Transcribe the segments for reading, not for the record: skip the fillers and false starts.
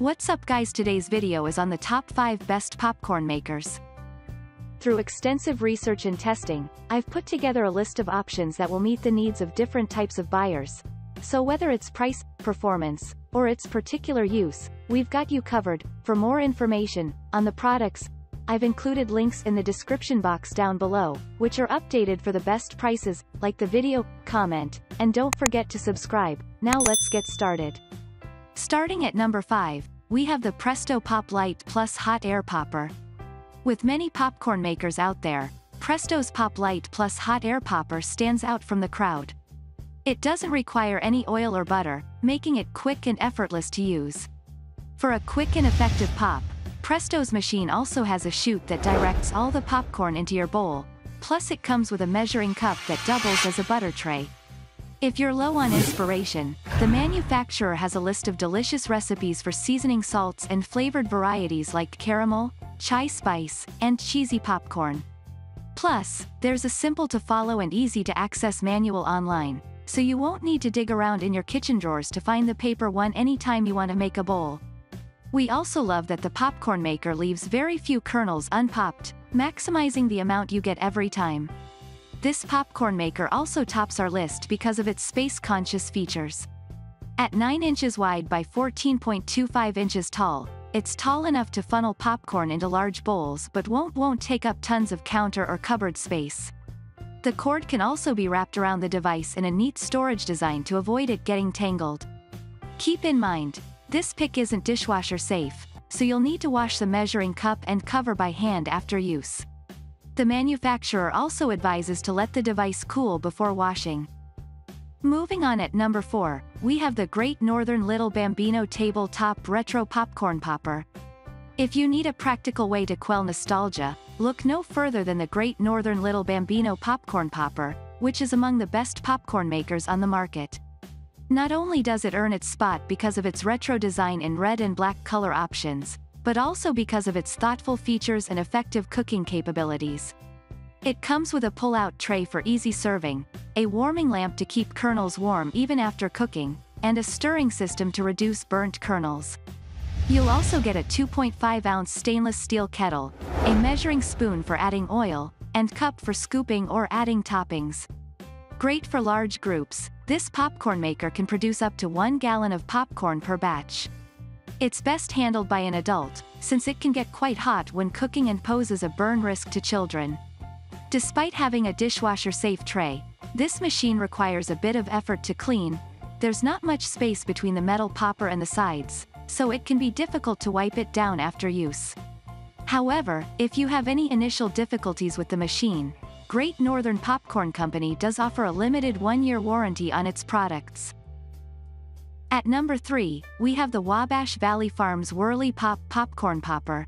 What's up guys, today's video is on the top 5 best popcorn makers. Through extensive research and testing, I've put together a list of options that will meet the needs of different types of buyers. So whether it's price, performance, or its particular use, we've got you covered. For more information on the products, I've included links in the description box down below, which are updated for the best prices. Like the video, comment, and don't forget to subscribe. Now let's get started. Starting at number 5, we have the Presto PopLite Plus Hot Air Popper. With many popcorn makers out there, Presto's PopLite Plus Hot Air Popper stands out from the crowd. It doesn't require any oil or butter, making it quick and effortless to use. For a quick and effective pop, Presto's machine also has a chute that directs all the popcorn into your bowl, plus it comes with a measuring cup that doubles as a butter tray. If you're low on inspiration, the manufacturer has a list of delicious recipes for seasoning salts and flavored varieties like caramel, chai spice, and cheesy popcorn. Plus, there's a simple to follow and easy to access manual online, so you won't need to dig around in your kitchen drawers to find the paper one anytime you want to make a bowl. We also love that the popcorn maker leaves very few kernels unpopped, maximizing the amount you get every time. This popcorn maker also tops our list because of its space-conscious features. At 9 inches wide by 14.25 inches tall, it's tall enough to funnel popcorn into large bowls but won't take up tons of counter or cupboard space. The cord can also be wrapped around the device in a neat storage design to avoid it getting tangled. Keep in mind, this pick isn't dishwasher safe, so you'll need to wash the measuring cup and cover by hand after use. The manufacturer also advises to let the device cool before washing. Moving on, at number 4, we have the Great Northern Little Bambino Tabletop Retro Popcorn Popper. If you need a practical way to quell nostalgia, look no further than the Great Northern Little Bambino Popcorn Popper, which is among the best popcorn makers on the market. Not only does it earn its spot because of its retro design in red and black color options, but also because of its thoughtful features and effective cooking capabilities. It comes with a pull-out tray for easy serving, a warming lamp to keep kernels warm even after cooking, and a stirring system to reduce burnt kernels. You'll also get a 2.5-ounce stainless steel kettle, a measuring spoon for adding oil, and cup for scooping or adding toppings. Great for large groups, this popcorn maker can produce up to 1 gallon of popcorn per batch. It's best handled by an adult, since it can get quite hot when cooking and poses a burn risk to children. Despite having a dishwasher-safe tray, this machine requires a bit of effort to clean. There's not much space between the metal popper and the sides, so it can be difficult to wipe it down after use. However, if you have any initial difficulties with the machine, Great Northern Popcorn Company does offer a limited 1-year warranty on its products. At number 3, we have the Wabash Valley Farms Whirly Pop Popcorn Popper.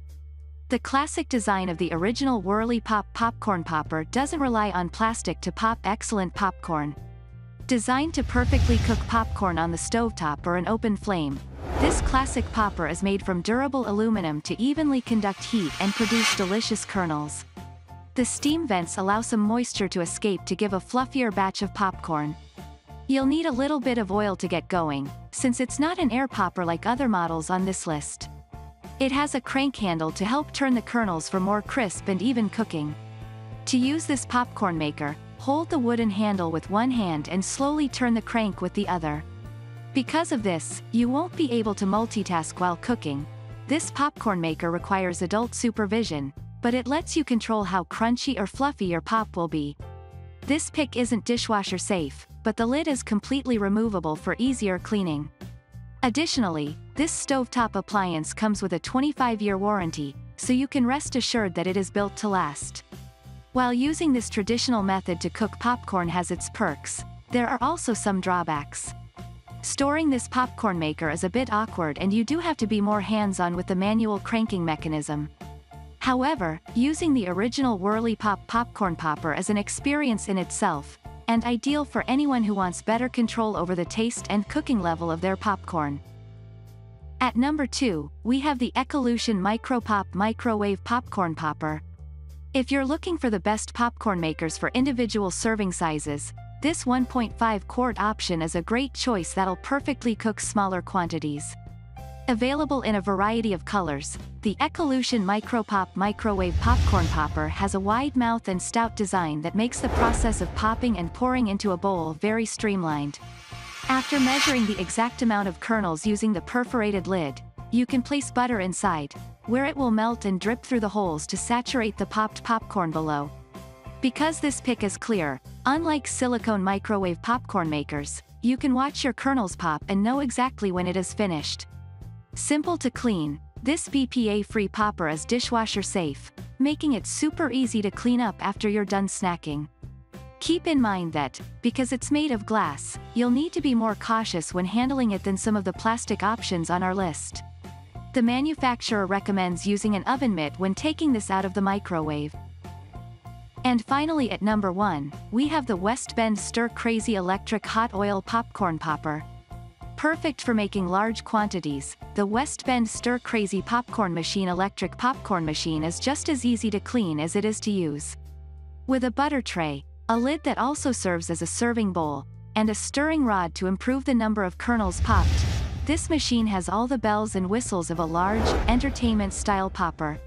The classic design of the original Whirly Pop Popcorn Popper doesn't rely on plastic to pop excellent popcorn. Designed to perfectly cook popcorn on the stovetop or an open flame, this classic popper is made from durable aluminum to evenly conduct heat and produce delicious kernels. The steam vents allow some moisture to escape to give a fluffier batch of popcorn. You'll need a little bit of oil to get going, since it's not an air popper like other models on this list. It has a crank handle to help turn the kernels for more crisp and even cooking. To use this popcorn maker, hold the wooden handle with one hand and slowly turn the crank with the other. Because of this, you won't be able to multitask while cooking. This popcorn maker requires adult supervision, but it lets you control how crunchy or fluffy your pop will be. This pick isn't dishwasher safe, but the lid is completely removable for easier cleaning. Additionally, this stovetop appliance comes with a 25-year warranty, so you can rest assured that it is built to last. While using this traditional method to cook popcorn has its perks, there are also some drawbacks. Storing this popcorn maker is a bit awkward and you do have to be more hands-on with the manual cranking mechanism. However, using the original Whirly Pop Popcorn Popper is an experience in itself, and ideal for anyone who wants better control over the taste and cooking level of their popcorn. At number 2, we have the Ecolution Micro-Pop Microwave Popcorn Popper. If you're looking for the best popcorn makers for individual serving sizes, this 1.5-quart option is a great choice that'll perfectly cook smaller quantities. Available in a variety of colors, the Ecolution Micro-Pop Microwave Popcorn Popper has a wide mouth and stout design that makes the process of popping and pouring into a bowl very streamlined. After measuring the exact amount of kernels using the perforated lid, you can place butter inside, where it will melt and drip through the holes to saturate the popped popcorn below. Because this pick is clear, unlike silicone microwave popcorn makers, you can watch your kernels pop and know exactly when it is finished. Simple to clean, this BPA-free popper is dishwasher safe, making it super easy to clean up after you're done snacking. Keep in mind that, because it's made of glass, you'll need to be more cautious when handling it than some of the plastic options on our list. The manufacturer recommends using an oven mitt when taking this out of the microwave. And finally at number 1, we have the West Bend Stir Crazy Electric Hot Oil Popcorn Popper. Perfect for making large quantities, the West Bend Stir Crazy Popcorn Machine electric popcorn machine is just as easy to clean as it is to use. With a butter tray, a lid that also serves as a serving bowl, and a stirring rod to improve the number of kernels popped, this machine has all the bells and whistles of a large, entertainment-style popper.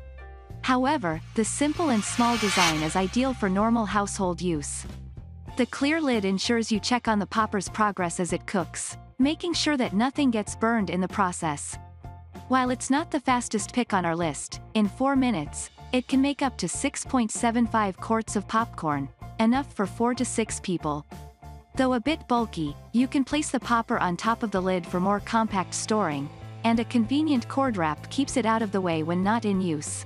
However, the simple and small design is ideal for normal household use. The clear lid ensures you check on the popper's progress as it cooks, making sure that nothing gets burned in the process. While it's not the fastest pick on our list, in 4 minutes, it can make up to 6.75 quarts of popcorn, enough for 4 to 6 people. Though a bit bulky, you can place the popper on top of the lid for more compact storing, and a convenient cord wrap keeps it out of the way when not in use.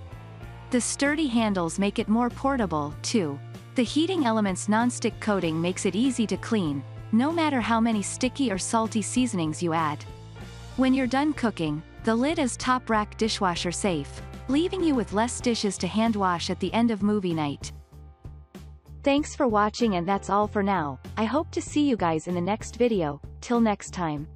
The sturdy handles make it more portable, too. The heating element's non-stick coating makes it easy to clean, no matter how many sticky or salty seasonings you add. When you're done cooking, the lid is top rack dishwasher safe, leaving you with less dishes to hand wash at the end of movie night. Thanks for watching, and that's all for now. I hope to see you guys in the next video. Till next time.